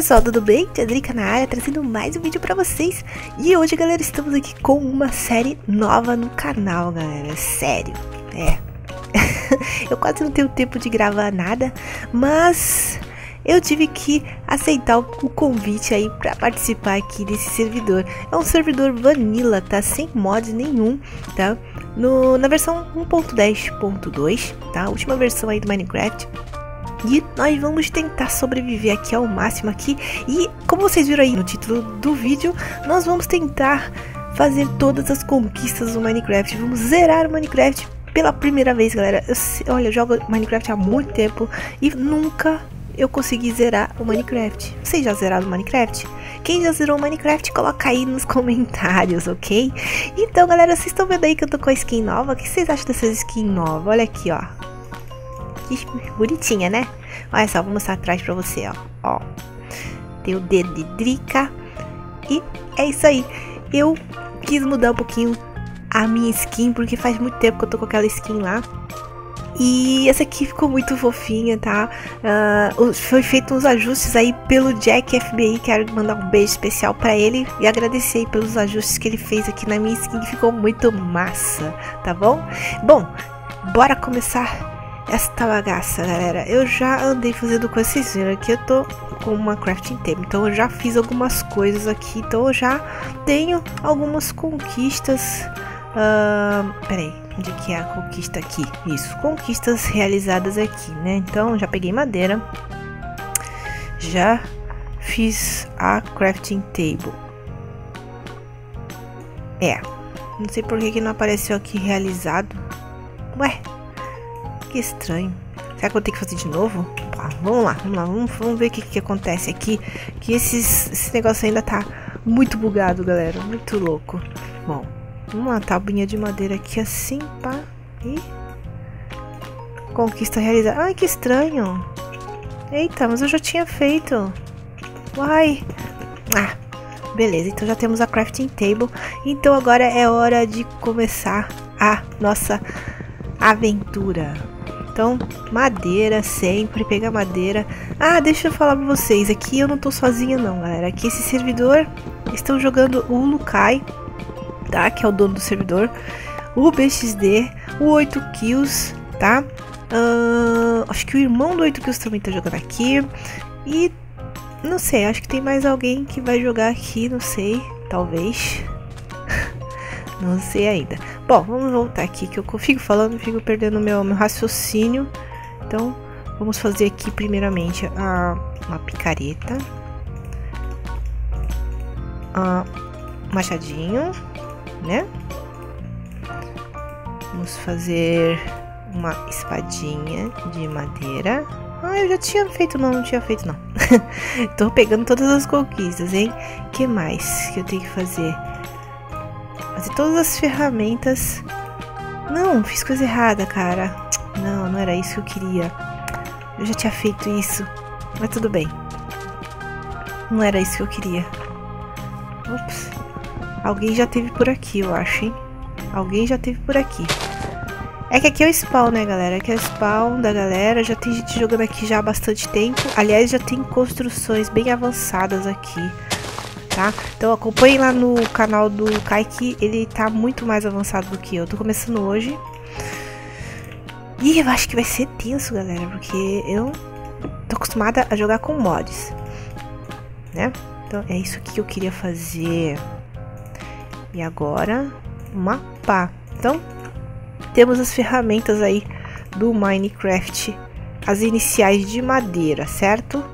pessoal, tudo bem? A Drika na área, trazendo mais um vídeo pra vocês. E hoje, galera, estamos aqui com uma série nova no canal, galera. Sério, eu quase não tenho tempo de gravar nada, mas eu tive que aceitar o convite aí pra participar aqui desse servidor. É um servidor Vanilla, tá? Sem mod nenhum, tá? Na versão 1.10.2, tá? Última versão aí do Minecraft. E nós vamos tentar sobreviver aqui ao máximo aqui. E como vocês viram aí no título do vídeo, nós vamos tentar fazer todas as conquistas do Minecraft. Vamos zerar o Minecraft pela primeira vez, galera. Olha, eu jogo Minecraft há muito tempo e nunca eu consegui zerar o Minecraft. Vocês já zeraram o Minecraft? Quem já zerou o Minecraft, coloca aí nos comentários, ok? Então, galera, vocês estão vendo aí que eu tô com a skin nova. O que vocês acham dessa skin nova? Olha aqui, ó. Que bonitinha, né? Olha só, vou mostrar atrás pra você, ó. Ó, tem o dedo de Drika. E é isso aí. Eu quis mudar um pouquinho a minha skin, porque faz muito tempo que eu tô com aquela skin lá. E essa aqui ficou muito fofinha, tá? Foi feito uns ajustes aí pelo Jack FBI. Quero mandar um beijo especial pra ele e agradecer pelos ajustes que ele fez aqui na minha skin. Ficou muito massa, tá bom? Bom, bora começar esta bagaça, galera. Eu já andei fazendo coisas, vocês viram aqui, eu tô com uma crafting table, então eu já fiz algumas coisas aqui, então eu já tenho algumas conquistas. Peraí, onde que é a conquista aqui? Isso, conquistas realizadas aqui, né? Então já peguei madeira, já fiz a crafting table. Não sei por que não apareceu aqui realizado. Ué, que estranho. Será que eu tenho que fazer de novo? Pá, vamos ver o que acontece aqui. Que esse negócio ainda tá muito bugado, galera. Muito louco. Bom, uma tabuinha de madeira aqui assim, pá. E conquista realizada. Ai, que estranho. Eita, mas eu já tinha feito. Uai. Ah, beleza. Então já temos a crafting table. Então agora é hora de começar a nossa aventura. Então, madeira, sempre pegar madeira. Ah, deixa eu falar pra vocês, aqui eu não tô sozinha não, galera. Aqui esse servidor, estão jogando o Lukai, tá? Que é o dono do servidor. O BXD, o 8Killz, tá? Acho que o irmão do 8Killz também tá jogando aqui. E, não sei, acho que tem mais alguém que vai jogar aqui, não sei, talvez. Não sei ainda. Bom, vamos voltar aqui, que eu fico falando, fico perdendo meu raciocínio. Então, vamos fazer aqui primeiramente uma picareta. Machadinho, né? Vamos fazer uma espadinha de madeira. Ah, eu já tinha feito, não tinha feito, não. Tô pegando todas as conquistas, hein? O que mais que eu tenho que fazer? Fazer todas as ferramentas. Não, fiz coisa errada, cara. Não, não era isso que eu queria. Eu já tinha feito isso, mas tudo bem. Não era isso que eu queria. Ups. Alguém já teve por aqui, eu acho, hein? Alguém já teve por aqui. É que aqui é o spawn, né, galera? Aqui é o spawn da galera. Já tem gente jogando aqui já há bastante tempo. Aliás, já tem construções bem avançadas aqui, tá? Então acompanhe lá no canal do Kaique, ele tá muito mais avançado do que eu. Tô começando hoje. E eu acho que vai ser tenso, galera, porque eu tô acostumada a jogar com mods, né? Então é isso que eu queria fazer. E agora, mapa. Então, temos as ferramentas aí do Minecraft, as iniciais de madeira, certo?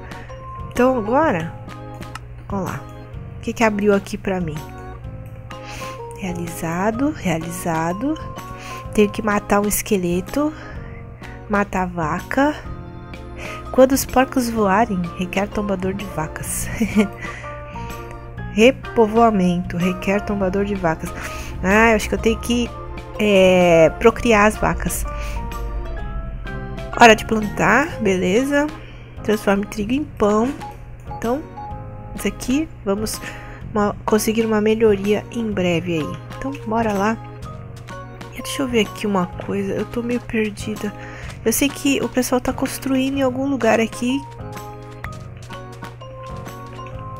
Então agora, vamos lá. O que abriu aqui pra mim? Realizado, realizado. Tenho que matar um esqueleto. Matar a vaca. Quando os porcos voarem, requer tombador de vacas. Repovoamento, requer tombador de vacas. Ah, eu acho que eu tenho que procriar as vacas. Hora de plantar, beleza. Transforme trigo em pão. Então, isso aqui, vamos conseguir uma melhoria em breve aí. Então, bora lá. Deixa eu ver aqui uma coisa, eu tô meio perdida. Eu sei que o pessoal tá construindo em algum lugar aqui.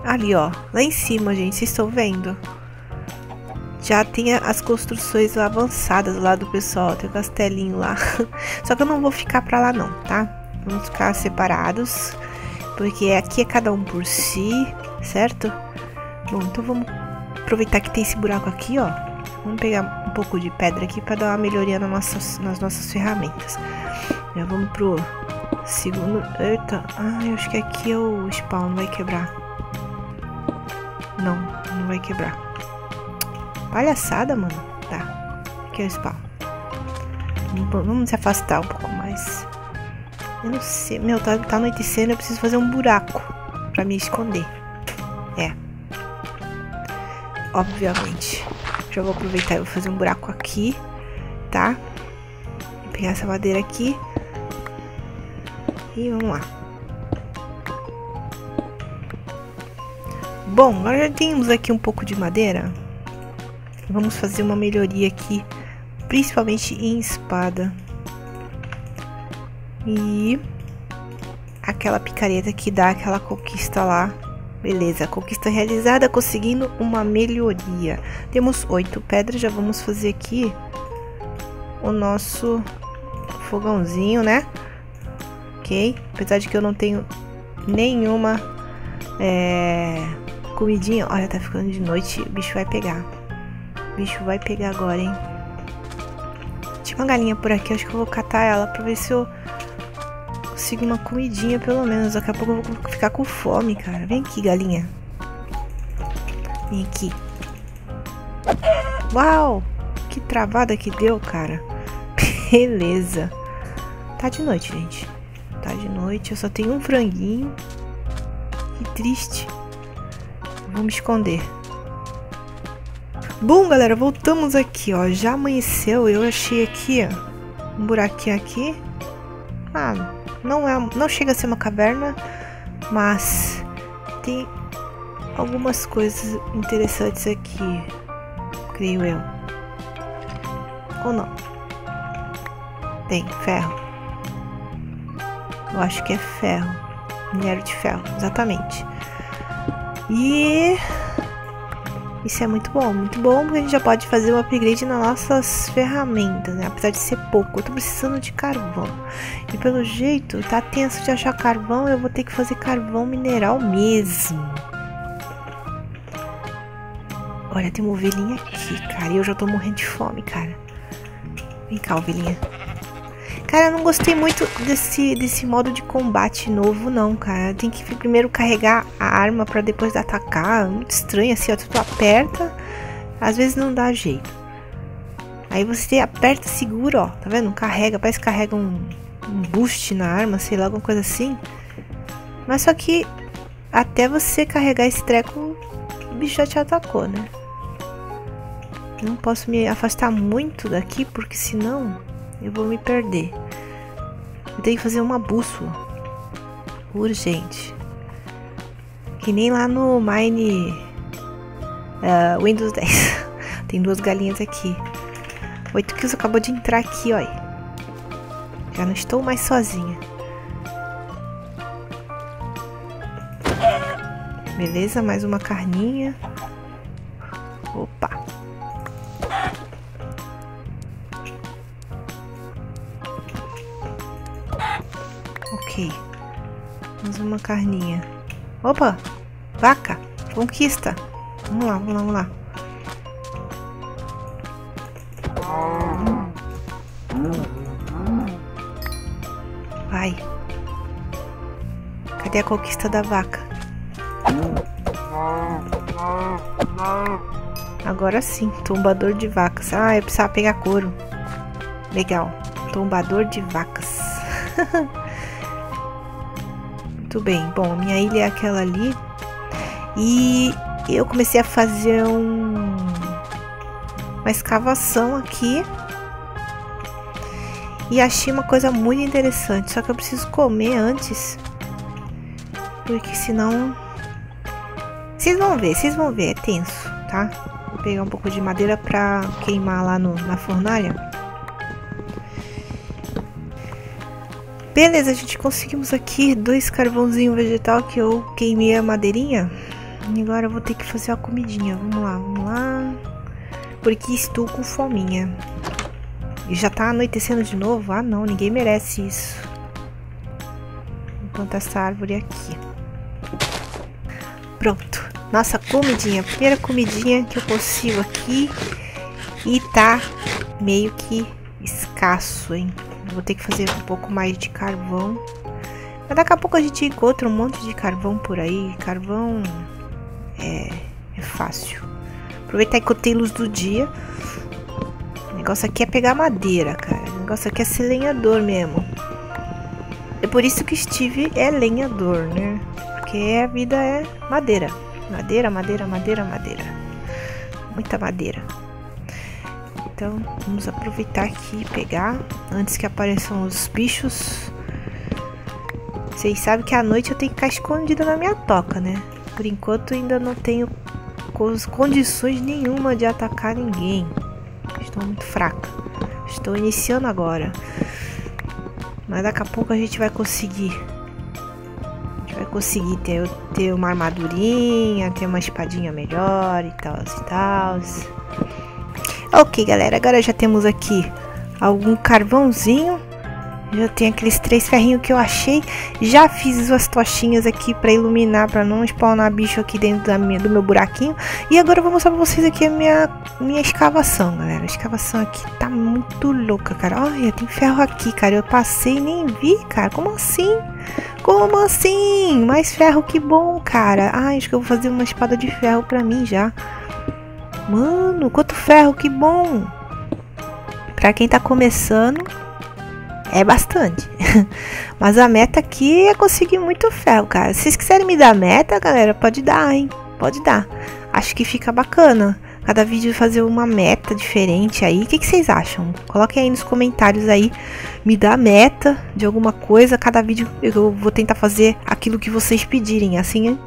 Ali, ó, lá em cima, gente, vocês estão vendo? Já tem as construções avançadas lá do pessoal, tem o castelinho lá. Só que eu não vou ficar pra lá não, tá? Vamos ficar separados, porque aqui é cada um por si, certo? Bom, então vamos aproveitar que tem esse buraco aqui, ó. Vamos pegar um pouco de pedra aqui pra dar uma melhoria nas nossas ferramentas. Já vamos pro segundo... Eita, eu acho que aqui é o spawn, vai quebrar. Não, não vai quebrar. Palhaçada, mano. Tá. Aqui é o spawn. Vamos se afastar um pouco mais. Eu não sei. Meu, tá anoitecendo. Eu preciso fazer um buraco pra me esconder. É. Obviamente. Já vou aproveitar e vou fazer um buraco aqui. Tá? Vou pegar essa madeira aqui. E vamos lá. Bom, agora já temos aqui um pouco de madeira. Vamos fazer uma melhoria aqui, principalmente em espada. E aquela picareta que dá aquela conquista lá. Beleza, conquista realizada, conseguindo uma melhoria. Temos 8 pedras, já vamos fazer aqui o nosso fogãozinho, né? Ok, apesar de que eu não tenho nenhuma... comidinha, olha, tá ficando de noite, o bicho vai pegar. O bicho vai pegar agora, hein? Tinha uma galinha por aqui, acho que eu vou catar ela pra ver se eu consigo uma comidinha, pelo menos. Daqui a pouco eu vou ficar com fome, cara. Vem aqui, galinha. Vem aqui. Uau! Que travada que deu, cara. Beleza. Tá de noite, gente. Tá de noite, eu só tenho um franguinho. Que triste. Vou me esconder. Bom, galera, voltamos aqui, ó. Já amanheceu, eu achei aqui, ó, um buraquinho aqui. Ah, não chega a ser uma caverna, mas tem algumas coisas interessantes aqui, creio eu. Ou não? Tem ferro. Eu acho que é ferro. Minério de ferro, exatamente. E isso é muito bom, porque a gente já pode fazer um upgrade nas nossas ferramentas, né? Apesar de ser pouco, eu tô precisando de carvão. E pelo jeito, tá tenso de achar carvão, eu vou ter que fazer carvão mineral mesmo. Olha, tem uma ovelhinha aqui, cara, e eu já tô morrendo de fome, cara. Vem cá, ovelhinha. Cara, eu não gostei muito desse modo de combate novo, não, cara. Tem que primeiro carregar a arma pra depois atacar. Muito estranho, assim, ó. Tu aperta, às vezes não dá jeito. Aí você aperta, segura, ó. Tá vendo? Carrega, parece que carrega um boost na arma, sei lá, alguma coisa assim. Mas só que até você carregar esse treco, o bicho já te atacou, né? Não posso me afastar muito daqui, porque senão... eu vou me perder. Eu tenho que fazer uma bússola. Urgente. Que nem lá no Mine... Windows 10. Tem duas galinhas aqui. 8Killz acabou de entrar aqui, ó. Já não estou mais sozinha. Beleza, mais uma carninha. Opa. Ok, mais uma carninha. Opa, vaca, conquista. Vamos lá, vamos lá, vamos lá. Vai. Cadê a conquista da vaca? Agora sim, tombador de vacas. Ah, eu precisava pegar couro. Legal, tombador de vacas. Muito bem, bom, minha ilha é aquela ali e eu comecei a fazer uma escavação aqui e achei uma coisa muito interessante, só que eu preciso comer antes, porque senão, vocês vão ver, é tenso, tá? Vou pegar um pouco de madeira pra queimar lá na fornalha. Beleza, a gente conseguimos aqui 2 carvãozinho vegetal que eu queimei a madeirinha. E agora eu vou ter que fazer uma comidinha. Vamos lá. Porque estou com fominha. E já tá anoitecendo de novo? Ah não, ninguém merece isso. Vou plantar essa árvore aqui. Pronto. Nossa comidinha. Primeira comidinha que eu consigo aqui. E tá meio que escasso, hein? Vou ter que fazer um pouco mais de carvão. Mas daqui a pouco a gente encontra um monte de carvão por aí. Carvão é fácil. Aproveitar que eu tenho luz do dia. O negócio aqui é pegar madeira, cara. O negócio aqui é ser lenhador mesmo. É por isso que Steve é lenhador, né? Porque a vida é madeira. Madeira, madeira, madeira, madeira. Muita madeira. Então vamos aproveitar aqui e pegar antes que apareçam os bichos. Vocês sabem que à noite eu tenho que ficar escondida na minha toca, né? Por enquanto ainda não tenho condições nenhuma de atacar ninguém. Estou muito fraca. Estou iniciando agora. Mas daqui a pouco a gente vai conseguir. A gente vai conseguir ter uma armadurinha, ter uma espadinha melhor e tal e tal. Ok, galera, agora já temos aqui algum carvãozinho. Já tem aqueles 3 ferrinhos que eu achei. Já fiz as tochinhas aqui pra iluminar, pra não spawnar bicho aqui dentro do meu buraquinho. E agora eu vou mostrar pra vocês aqui a minha escavação, galera. A escavação aqui tá muito louca, cara. Olha, tem ferro aqui, cara. Eu passei e nem vi, cara. Como assim? Como assim? Mais ferro, que bom, cara. Ah, acho que eu vou fazer uma espada de ferro pra mim já. Mano, quanto ferro, que bom! Pra quem tá começando, é bastante. Mas a meta aqui é conseguir muito ferro, cara. Se vocês quiserem me dar meta, galera, pode dar, hein? Pode dar. Acho que fica bacana. Cada vídeo fazer uma meta diferente aí. O que vocês acham? Coloquem aí nos comentários aí. Me dá meta de alguma coisa. Cada vídeo eu vou tentar fazer aquilo que vocês pedirem. Assim,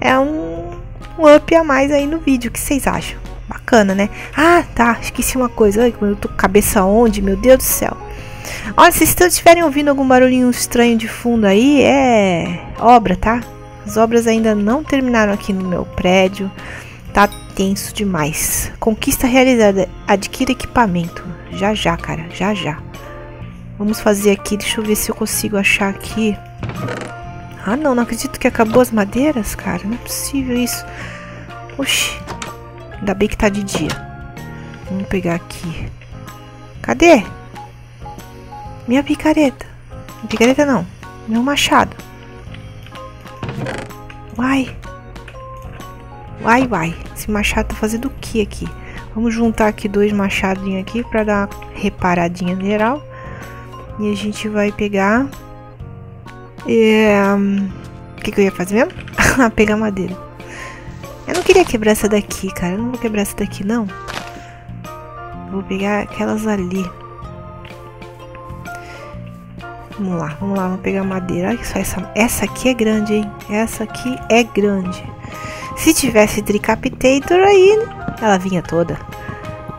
é um up a mais aí no vídeo, o que vocês acham? Bacana, né? Ah, tá, esqueci uma coisa. Ai, eu tô com cabeça onde? Meu Deus do céu. Olha, se vocês estiverem ouvindo algum barulhinho estranho de fundo aí, é obra, tá? As obras ainda não terminaram aqui no meu prédio. Tá tenso demais. Conquista realizada. Adquira equipamento. Já já, cara, já já. Vamos fazer aqui, deixa eu ver se eu consigo achar aqui. Ah não, não acredito que acabou as madeiras, cara. Não é possível isso. Oxi. Ainda bem que tá de dia. Vamos pegar aqui. Cadê? Minha picareta. Picareta não. Meu machado. Uai. Uai, uai. Esse machado tá fazendo o que aqui? Vamos juntar aqui 2 machadinhos aqui pra dar uma reparadinha geral. E a gente vai pegar... O que eu ia fazer mesmo? Pegar madeira. Eu não queria quebrar essa daqui, cara. Eu não vou quebrar essa daqui, não. Vou pegar aquelas ali. Vamos lá. Vamos pegar madeira. Olha só, essa aqui é grande, hein? Essa aqui é grande. Se tivesse Tricapitator aí, ela vinha toda.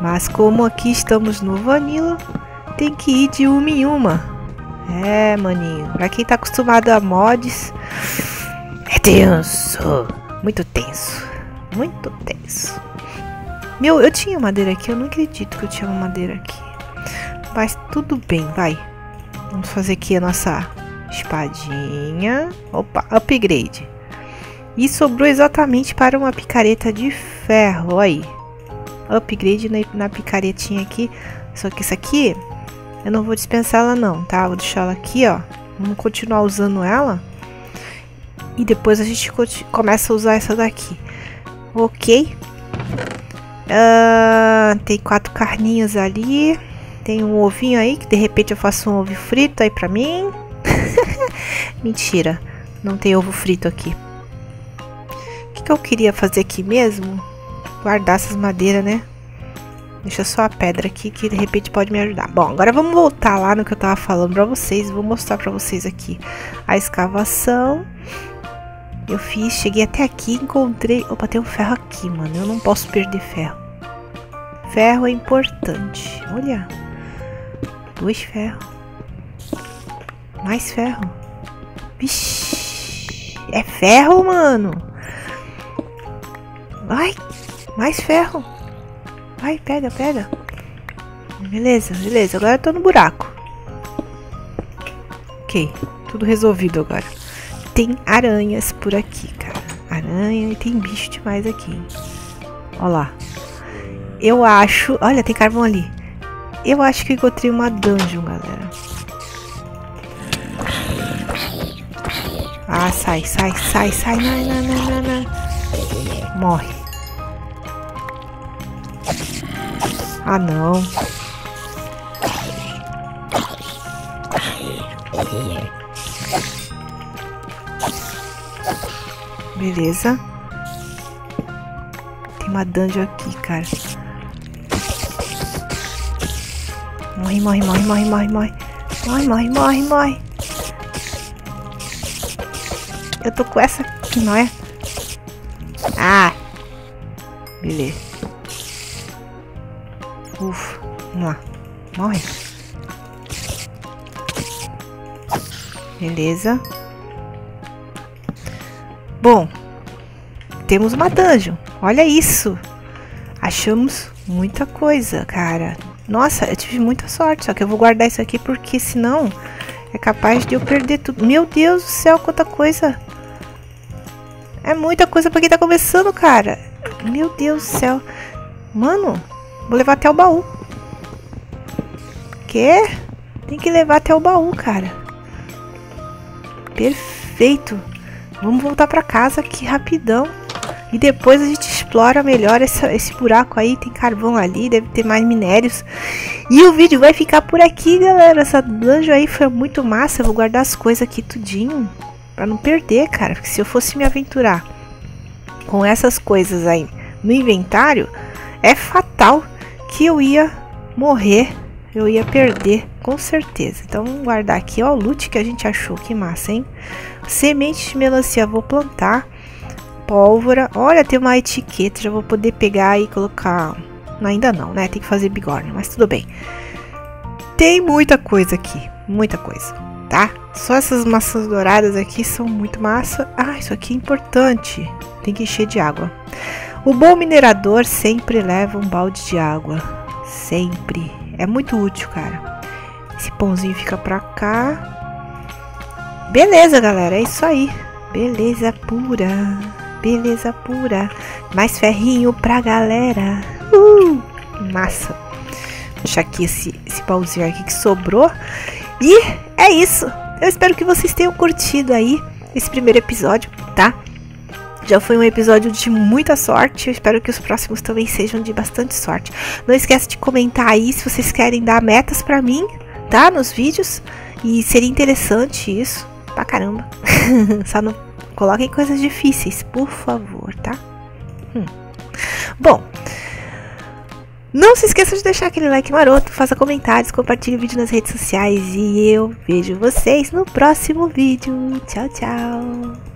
Mas como aqui estamos no Vanilla, tem que ir de uma em uma. É, maninho, pra quem tá acostumado a mods, é tenso, muito tenso, muito tenso. Meu, eu tinha madeira aqui, eu não acredito que eu tinha madeira aqui. Mas tudo bem, vai. Vamos fazer aqui a nossa espadinha. Opa, upgrade. E sobrou exatamente para uma picareta de ferro, aí. Upgrade na picaretinha aqui, só que isso aqui... eu não vou dispensar ela não, tá? Vou deixar ela aqui, ó. Vamos continuar usando ela. E depois a gente começa a usar essa daqui. Ok. Tem 4 carninhas ali. Tem um ovinho aí, que de repente eu faço um ovo frito aí pra mim. Mentira. Não tem ovo frito aqui. O que eu queria fazer aqui mesmo? Guardar essas madeiras, né? Deixa só a pedra aqui que de repente pode me ajudar. Bom, agora vamos voltar lá no que eu tava falando pra vocês. Vou mostrar pra vocês aqui a escavação. Eu fiz, cheguei até aqui, encontrei... Opa, tem um ferro aqui, mano. Eu não posso perder ferro. Ferro é importante. Olha. 2 ferros. Mais ferro. Vixi. É ferro, mano. Ai, mais ferro. Vai, pega, pega. Beleza, beleza. Agora eu tô no buraco. Ok, tudo resolvido agora. Tem aranhas por aqui, cara. Aranha e tem bicho demais aqui. Ó lá. Eu acho... Olha, tem carvão ali. Eu acho que encontrei uma dungeon, galera. Ah, sai, sai, sai, sai. Não, não, não, não, não. Morre. Ah, não. Beleza. Tem uma dungeon aqui, cara. Morre, morre, morre, morre, morre, morre. Morre, morre, morre, morre. Eu tô com essa aqui, não é? Ah. Beleza. Ufa, vamos lá. Morre. Beleza. Bom. Temos uma dungeon. Olha isso. Achamos muita coisa, cara. Nossa, eu tive muita sorte. Só que eu vou guardar isso aqui porque senão é capaz de eu perder tudo. Meu Deus do céu, quanta coisa. É muita coisa pra quem tá começando, cara. Meu Deus do céu. Mano. Vou levar até o baú. Que? Tem que levar até o baú, cara. Perfeito. Vamos voltar pra casa aqui rapidão. E depois a gente explora melhor esse buraco aí. Tem carvão ali, deve ter mais minérios. E o vídeo vai ficar por aqui, galera. Essa dungeon aí foi muito massa. Eu vou guardar as coisas aqui tudinho. Pra não perder, cara. Porque se eu fosse me aventurar com essas coisas aí no inventário, é fatal que eu ia morrer, eu ia perder, com certeza. Então, vamos guardar aqui, ó, o loot que a gente achou, que massa, hein? Semente de melancia, vou plantar, pólvora, olha, tem uma etiqueta, já vou poder pegar e colocar, não, ainda não, né, tem que fazer bigorna, mas tudo bem. Tem muita coisa aqui, muita coisa, tá? Só essas maçãs douradas aqui são muito massa. Ah, isso aqui é importante, tem que encher de água. O bom minerador sempre leva um balde de água, sempre, é muito útil, cara. Esse pãozinho fica pra cá. Beleza, galera, é isso aí, beleza pura, beleza pura. Mais ferrinho pra galera, massa. Vou deixar aqui esse pauzinho aqui que sobrou. E é isso, eu espero que vocês tenham curtido aí esse primeiro episódio, tá? Já foi um episódio de muita sorte. Eu espero que os próximos também sejam de bastante sorte. Não esquece de comentar aí se vocês querem dar metas pra mim, tá? Nos vídeos. E seria interessante isso. Pra caramba. Só não coloquem coisas difíceis, por favor, tá? Bom. Não se esqueça de deixar aquele like maroto, faça comentários, compartilhe o vídeo nas redes sociais. E eu vejo vocês no próximo vídeo. Tchau, tchau.